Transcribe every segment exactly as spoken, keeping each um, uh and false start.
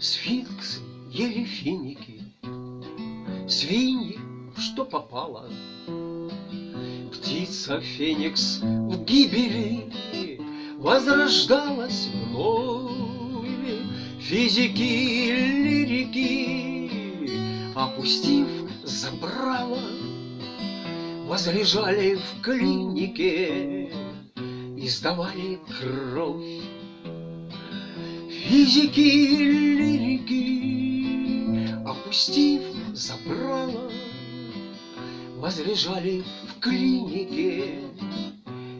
Сфинксы ели финики, свиньи, что попало. Птица Феникс в гибели возрождалась вновь. Физики и лирики, опустив забрало, возлежали в клинике и сдавали кровь. Физики и лирики, опустив забрало, возлежали в клинике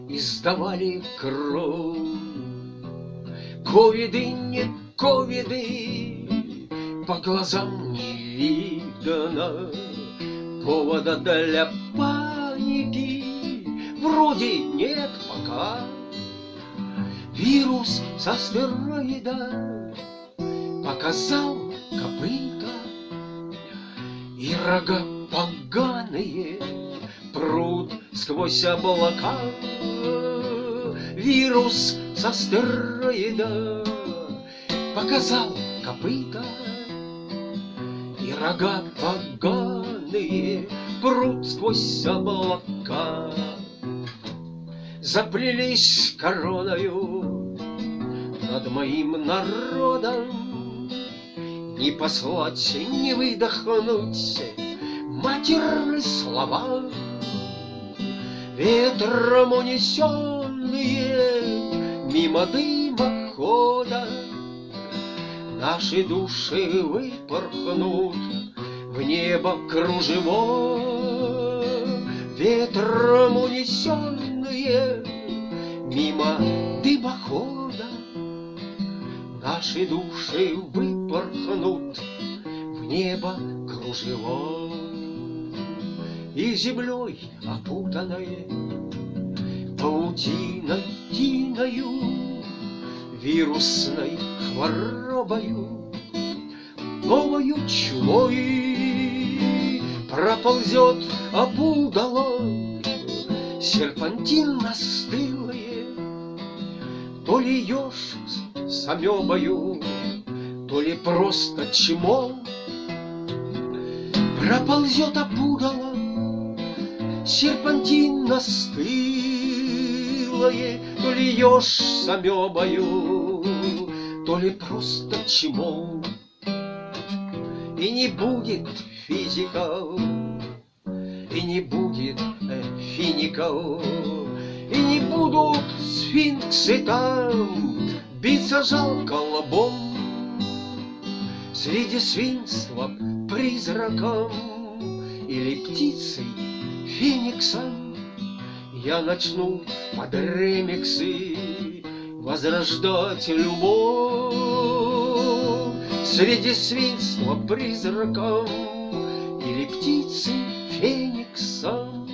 и сдавали кровь. Ковиды, не ковиды, по глазам не видно повода для паники, вроде нет пока. Вирус с астероида показал копыта, и рога поганые прут сквозь облака. Вирус с астероида показал копыта, и рога поганые прут сквозь облака. Заплелись короною над моим народом, не послать, не выдохнуть матерные слова, ветром унесенные мимо дымохода. Наши души выпорхнут в небо кружево, ветром унесенные мимо дымохода. Наши души выпорхнут в небо кружево. И землей опутанной паутиной тиною, вирусной хворобою, новою чумой проползет опудало, серпантин настылые, то ли еж с амебою, то ли просто чмо. Проползет опудало, серпантин настылое, то ли еж с амебою, то ли просто чмо. И не будет физиков, и не будет фиников, и не будут сфинксы там биться жалко лобом среди свинства призраком или птицей фениксом. Я начну под ремиксы возрождать любовь среди свинства призраком или птицы фениксом.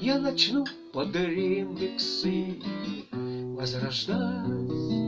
Я начну под ремиксы возрождать.